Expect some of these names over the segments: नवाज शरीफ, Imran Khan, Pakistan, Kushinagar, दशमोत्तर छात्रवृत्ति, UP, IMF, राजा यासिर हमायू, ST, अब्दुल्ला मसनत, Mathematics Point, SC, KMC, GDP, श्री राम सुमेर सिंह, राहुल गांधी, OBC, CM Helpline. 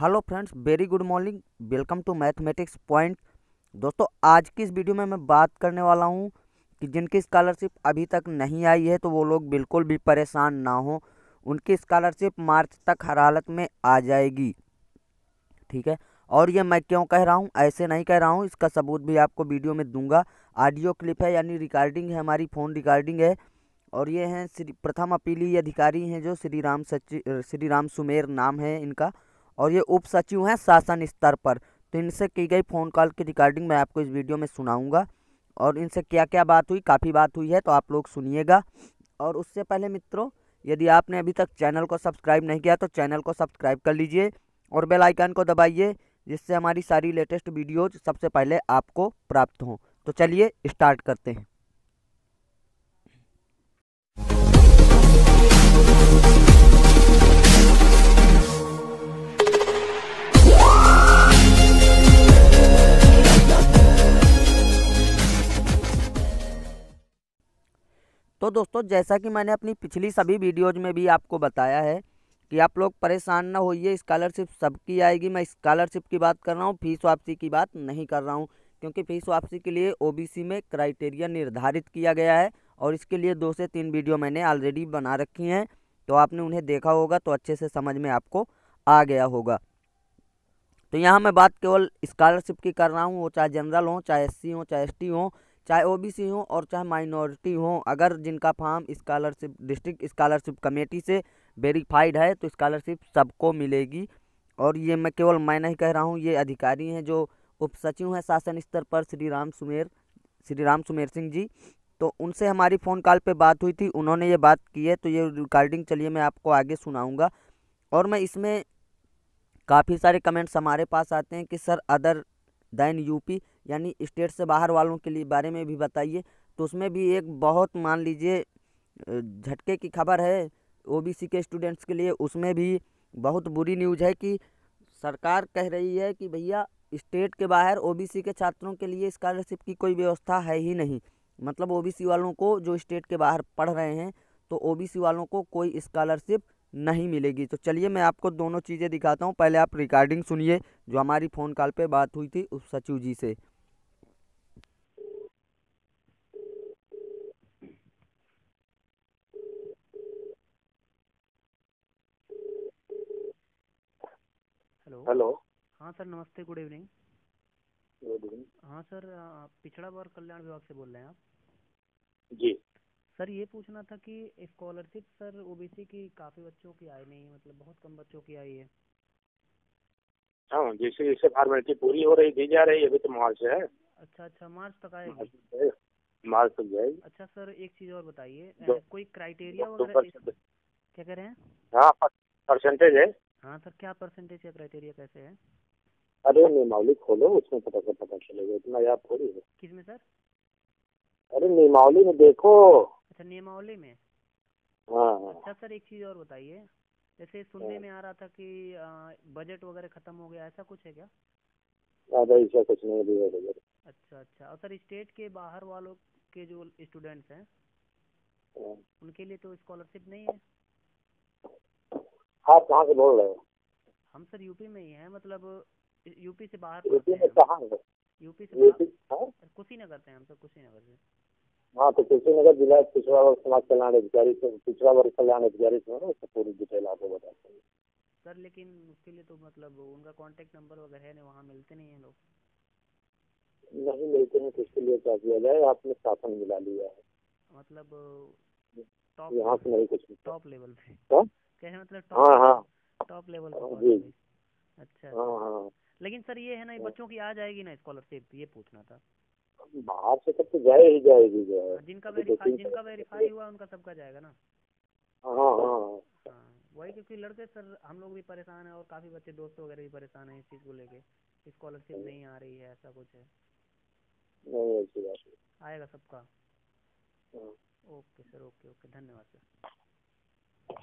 Hello friends, very good morning, welcome to mathematics point. दोस्तों, आज की इस वीडियो में मैं बात करने वाला हूं कि जिनकी स्कॉलरशिप अभी तक नहीं आई है तो वो लोग बिल्कुल भी परेशान ना हो। उनकी स्कॉलरशिप मार्च तक हर हालत में आ जाएगी, ठीक है। और ये मैं क्यों कह रहा हूँ, ऐसे नहीं कह रहा हूँ, इसका सबूत भी आपको वीडियो में दूंगा। ऑडियो क्लिप है, यानी रिकॉर्डिंग है, हमारी फ़ोन रिकॉर्डिंग है। और ये हैं प्रथम अपीलीय अधिकारी हैं जो श्री राम सुमेर नाम है इनका, और ये उप सचिव हैं शासन स्तर पर। तो इनसे की गई फ़ोन कॉल की रिकॉर्डिंग मैं आपको इस वीडियो में सुनाऊंगा, और इनसे क्या क्या बात हुई, काफ़ी बात हुई है, तो आप लोग सुनिएगा। और उससे पहले मित्रों, यदि आपने अभी तक चैनल को सब्सक्राइब नहीं किया तो चैनल को सब्सक्राइब कर लीजिए और बेल आइकन को दबाइए, जिससे हमारी सारी लेटेस्ट वीडियोज सबसे पहले आपको प्राप्त हों। तो चलिए स्टार्ट करते हैं। तो दोस्तों, जैसा कि मैंने अपनी पिछली सभी वीडियोज़ में भी आपको बताया है कि आप लोग परेशान ना होइए, स्कॉलरशिप सबकी आएगी। मैं स्कॉलरशिप की बात कर रहा हूँ, फीस वापसी की बात नहीं कर रहा हूँ, क्योंकि फीस वापसी के लिए ओबीसी में क्राइटेरिया निर्धारित किया गया है, और इसके लिए 2 से 3 वीडियो मैंने ऑलरेडी बना रखी हैं, तो आपने उन्हें देखा होगा तो अच्छे से समझ में आपको आ गया होगा। तो यहाँ मैं बात केवल स्कॉलरशिप की कर रहा हूँ, वो चाहे जनरल हों, चाहे SC हों, चाहे ST हों, चाहे OBC हों और चाहे माइनॉरिटी हों। अगर जिनका form scholarship district scholarship committee से वेरीफाइड है तो स्कॉलरशिप सबको मिलेगी। और ये मैं केवल मैं नहीं कह रहा हूँ, ये अधिकारी हैं जो उप सचिव हैं शासन स्तर पर श्री राम सुमेर सिंह जी, तो उनसे हमारी फ़ोन कॉल पे बात हुई थी, उन्होंने ये बात की है। तो ये रिकॉर्डिंग चलिए मैं आपको आगे सुनाऊँगा। और मैं इसमें काफ़ी सारे कमेंट्स हमारे पास आते हैं कि सर अदर दैन UP यानी स्टेट से बाहर वालों के लिए बारे में भी बताइए। तो उसमें भी एक बहुत मान लीजिए झटके की खबर है OBC के स्टूडेंट्स के लिए। उसमें भी बहुत बुरी न्यूज़ है कि सरकार कह रही है कि भैया स्टेट के बाहर OBC के छात्रों के लिए स्कॉलरशिप की कोई व्यवस्था है ही नहीं। मतलब OBC वालों को जो स्टेट के बाहर पढ़ रहे हैं तो OBC वालों को कोई स्कॉलरशिप नहीं मिलेगी। तो चलिए मैं आपको दोनों चीज़ें दिखाता हूँ। पहले आप रिकॉर्डिंग सुनिए जो हमारी फ़ोन कॉल पे बात हुई थी उप सचिव जी से। हेलो। हाँ सर, नमस्ते, गुड इवनिंग। हाँ सर, पिछड़ा वर्ग कल्याण विभाग से बोल रहे हैं आप जी। सर ये पूछना था कि स्कॉलरशिप सर OBC की काफी बच्चों की आई नहीं, मतलब बहुत कम बच्चों की आई है। हाँ, जैसे जैसे फॉर्मेलिटी पूरी हो रही दी जा रही है, अभी तो मार्च है। अच्छा, मार्च तक आएगी, मार्च तक जाएगी। अच्छा सर, एक चीज और बताइए, कोई क्राइटेरिया वगैरह क्या कह रहे हैं? हाँ, परसेंटेज है। हाँ सर, क्या परसेंटेज या क्राइटेरिया कैसे है? अरे नियमावली खोलो, उसमें पता चलेगा, इतना याद थोड़ी है। किसमें सर? अरे नियमावली में देखो। अच्छा, नियमावली में। हाँ। अच्छा सर, एक चीज़ और बताइए, जैसे सुनने में आ रहा था कि बजट वगैरह खत्म हो गया, ऐसा कुछ है क्या? ऐसा कुछ नहीं भी है बजट। अच्छा। और सर स्टेट के बाहर वालों के जो स्टूडेंट्स हैं उनके लिए तो स्कॉलरशिप नहीं है। आप कहाँ से बोल रहे हो? हम सर UP में ही हैं, मतलब UP से बाहर। UP से बाहर कुशीनगर से हैं हम सर, कुशीनगर से। हाँ, तो कुशीनगर जिला पिछड़ा वर्ग समाज कल्याण अधिकारी से, पिछड़ा वर्ग कल्याण अधिकारी से ना, उसकी पूरी डिटेल आपको बताते हैं सर। लेकिन उसके लिए तो मतलब उनका कॉन्टेक्ट नंबर वगैरह है, वहाँ मिलते नहीं है लोग। नहीं मिलते हैं तो उसके लिए क्या किया जाए, आपने शासन मिला लिया है, मतलब यहाँ से नहीं कुछ टॉप लेवल पे कहे, मतलब टॉप लेवल पर। अच्छा, लेकिन सर ये है ना, बच्चों की आ जाएगी ना स्कॉलरशिप, ये पूछना था। बाहर से तब तो जाए ही जाएगी जो है, जिनका वेरीफाई हुआ उनका सबका जाएगा ना। हाँ, वही, क्योंकि लड़के सर हम लोग भी परेशान हैं और काफी बच्चे दोस्त वगैरह भी परेशान हैं इस चीज को लेके, स्कॉलरशिप नहीं आ रही है, ऐसा कुछ है। नहीं, ऐसी बात नहीं, आएगा सबका। ओके सर, ओके, धन्यवाद सर।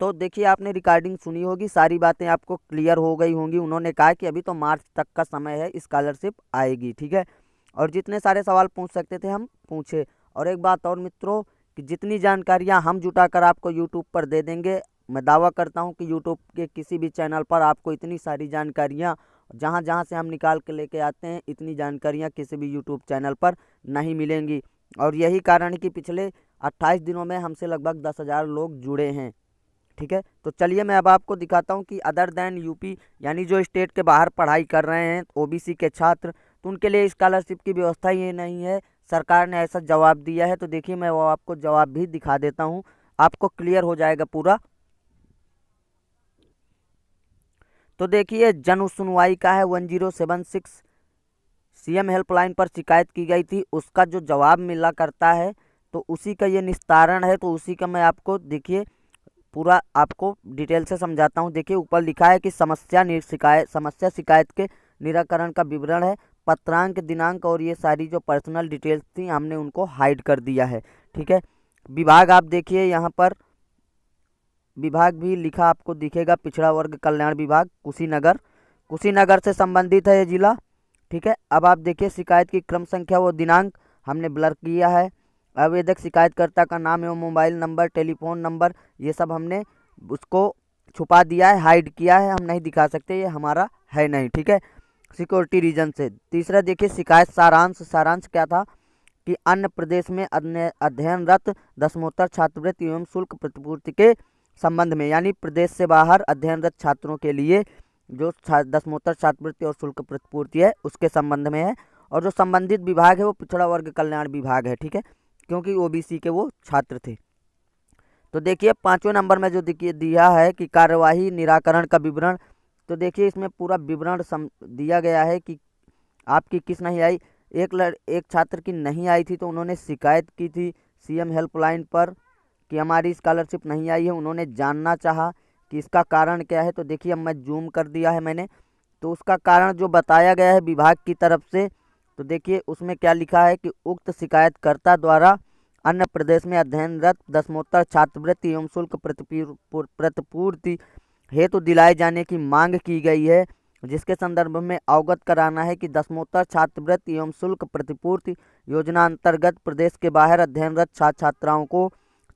तो देखिए, आपने रिकॉर्डिंग सुनी होगी, सारी बातें आपको क्लियर हो गई होंगी। उन्होंने कहा कि अभी तो मार्च तक का समय है, स्कॉलरशिप आएगी, ठीक है। और जितने सारे सवाल पूछ सकते थे हम पूछे। और एक बात और मित्रों, कि जितनी जानकारियां हम जुटाकर आपको यूट्यूब पर दे देंगे, मैं दावा करता हूं कि यूट्यूब के किसी भी चैनल पर आपको इतनी सारी जानकारियां जहां जहां से हम निकाल के लेके आते हैं, इतनी जानकारियां किसी भी यूट्यूब चैनल पर नहीं मिलेंगी। और यही कारण है कि पिछले 28 दिनों में हमसे लगभग 10,000 लोग जुड़े हैं। ठीक है, तो चलिए मैं अब आपको दिखाता हूं कि अदर दैन यूपी यानी जो स्टेट के बाहर पढ़ाई कर रहे हैं ओबीसी के छात्र, तो उनके लिए स्कॉलरशिप की व्यवस्था ही नहीं है। सरकार ने ऐसा जवाब दिया है, तो देखिए मैं वो आपको जवाब भी दिखा देता हूं, आपको क्लियर हो जाएगा पूरा। तो देखिए, जन सुनवाई का है 1076 सीएम हेल्पलाइन पर शिकायत की गई थी, उसका जो जवाब मिला करता है तो उसी का ये निस्तारण है। तो उसी का मैं आपको देखिए पूरा आपको डिटेल से समझाता हूँ। देखिए ऊपर लिखा है कि समस्या शिकायत के निराकरण का विवरण है, पत्रांक, दिनांक और ये सारी जो पर्सनल डिटेल्स थी हमने उनको हाइड कर दिया है। ठीक है, विभाग आप देखिए यहाँ पर विभाग भी लिखा आपको दिखेगा, पिछड़ा वर्ग कल्याण विभाग कुशीनगर से संबंधित है ये जिला। ठीक है, अब आप देखिए शिकायत की क्रम संख्या व दिनांक हमने ब्लर किया है। आवेदक, शिकायतकर्ता का नाम एवं मोबाइल नंबर, टेलीफोन नंबर, ये सब हमने उसको छुपा दिया है, हाइड किया है, हम नहीं दिखा सकते, ये हमारा है नहीं। ठीक है, सिक्योरिटी रीजन से। तीसरा देखिए शिकायत सारांश क्या था कि अन्य प्रदेश में अध्ययनरत दशमोत्तर छात्रवृत्ति एवं शुल्क प्रतिपूर्ति के संबंध में, यानी प्रदेश से बाहर अध्ययनरत छात्रों के लिए जो दशमोत्तर छात्रवृत्ति और शुल्क प्रतिपूर्ति है उसके संबंध में है। और जो संबंधित विभाग है वो पिछड़ा वर्ग कल्याण विभाग है। ठीक है, क्योंकि ओबीसी के वो छात्र थे। तो देखिए पाँचवें नंबर में जो दिया है कि कार्यवाही निराकरण का विवरण, तो देखिए इसमें पूरा विवरण दिया गया है कि आपकी किस नहीं आई। एक छात्र की नहीं आई थी, तो उन्होंने शिकायत की थी सीएम हेल्पलाइन पर कि हमारी स्कॉलरशिप नहीं आई है। उन्होंने जानना चाहा कि इसका कारण क्या है। तो देखिए अब मैं जूम कर दिया है मैंने, तो उसका कारण जो बताया गया है विभाग की तरफ से, तो देखिए उसमें क्या लिखा है कि उक्त शिकायतकर्ता द्वारा अन्य प्रदेश में अध्ययनरत दशमोत्तर छात्रवृत्ति एवं शुल्क प्रतिपूर्ति हेतु दिलाए जाने की मांग की गई है, जिसके संदर्भ में अवगत कराना है कि दशमोत्तर छात्रवृत्ति एवं शुल्क प्रतिपूर्ति योजना अंतर्गत प्रदेश के बाहर अध्ययनरत छात्राओं को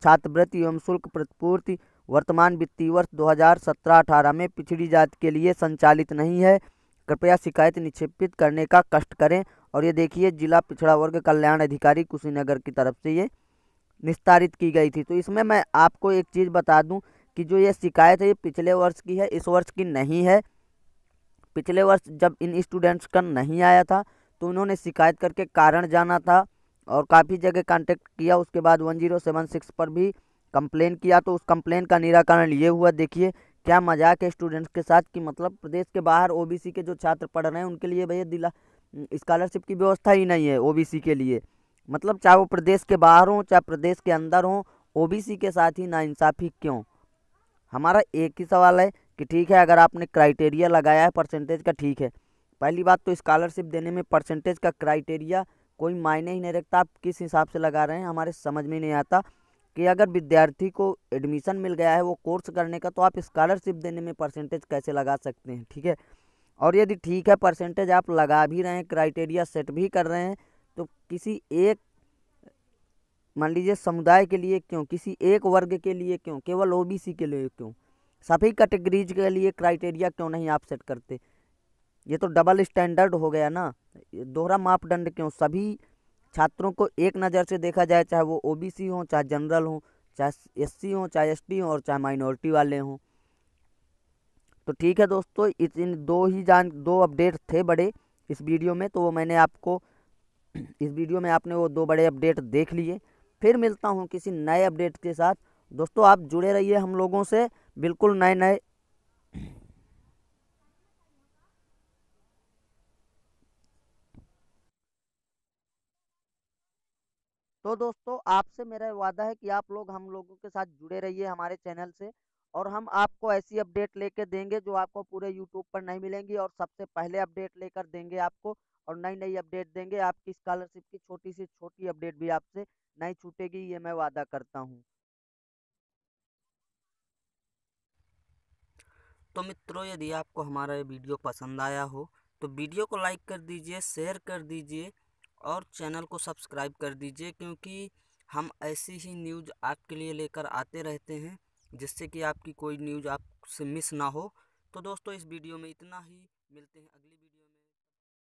छात्रवृत्ति एवं शुल्क प्रतिपूर्ति वर्तमान वित्तीय वर्ष 2017-18 में पिछड़ी जाति के लिए संचालित नहीं है। कृपया शिकायत निक्षेपित करने का कष्ट करें। और ये देखिए जिला पिछड़ा वर्ग कल्याण अधिकारी कुशीनगर की तरफ से ये निस्तारित की गई थी। तो इसमें मैं आपको एक चीज़ बता दूं कि जो ये शिकायत है ये पिछले वर्ष की है, इस वर्ष की नहीं है। पिछले वर्ष जब इन स्टूडेंट्स का नहीं आया था तो उन्होंने शिकायत करके कारण जाना था और काफ़ी जगह कांटेक्ट किया, उसके बाद 1076 पर भी कंप्लेन किया, तो उस कंप्लेन का निराकरण ये हुआ। देखिए क्या मजाक है स्टूडेंट्स के साथ कि मतलब प्रदेश के बाहर ओबीसी के जो छात्र पढ़ रहे हैं उनके लिए भैया स्कॉलरशिप की व्यवस्था ही नहीं है ओबीसी के लिए। मतलब चाहे वो प्रदेश के बाहर हों चाहे प्रदेश के अंदर हों, ओबीसी के साथ ही नाइंसाफ़ी क्यों? हमारा एक ही सवाल है कि ठीक है अगर आपने क्राइटेरिया लगाया है परसेंटेज का, ठीक है, पहली बात तो स्कॉलरशिप देने में परसेंटेज का क्राइटेरिया कोई मायने ही नहीं रखता। आप किस हिसाब से लगा रहे हैं हमारे समझ में नहीं आता कि अगर विद्यार्थी को एडमिशन मिल गया है वो कोर्स करने का, तो आप स्कॉलरशिप देने में परसेंटेज कैसे लगा सकते हैं? ठीक है, और यदि ठीक है परसेंटेज आप लगा भी रहे हैं, क्राइटेरिया सेट भी कर रहे हैं, तो किसी एक मान लीजिए समुदाय के लिए क्यों, किसी एक वर्ग के लिए क्यों, केवल ओबीसी के लिए क्यों, सभी कैटेगरीज के लिए क्राइटेरिया क्यों नहीं आप सेट करते? ये तो डबल स्टैंडर्ड हो गया ना, दोहरा मापदंड क्यों? सभी छात्रों को एक नज़र से देखा जाए, चाहे वो ओबीसी हों चाहे जनरल हों चाहे एससी हों चाहे एसटी हों और चाहे माइनॉरिटी वाले हों। तो ठीक है दोस्तों, इन दो अपडेट थे बड़े इस वीडियो में, तो वो मैंने आपको इस वीडियो में आपने वो दो बड़े अपडेट देख लिए। फिर मिलता हूँ किसी नए अपडेट के साथ। दोस्तों आप जुड़े रहिए हम लोगों से, बिल्कुल नए तो दोस्तों आपसे मेरा वादा है कि आप लोग हम लोगों के साथ जुड़े रहिए हमारे चैनल से, और हम आपको ऐसी अपडेट लेकर देंगे जो आपको पूरे यूट्यूब पर नहीं मिलेंगी, और सबसे पहले अपडेट लेकर देंगे आपको, और नई नई अपडेट देंगे। आपकी स्कॉलरशिप की छोटी से छोटी अपडेट भी आपसे नहीं छूटेगी, ये मैं वादा करता हूँ। तो मित्रों यदि आपको हमारा ये वीडियो पसंद आया हो तो वीडियो को लाइक कर दीजिए, शेयर कर दीजिए और चैनल को सब्सक्राइब कर दीजिए, क्योंकि हम ऐसी ही न्यूज़ आपके लिए लेकर आते रहते हैं जिससे कि आपकी कोई न्यूज़ आपसे मिस ना हो। तो दोस्तों इस वीडियो में इतना ही, मिलते हैं अगली वीडियो में।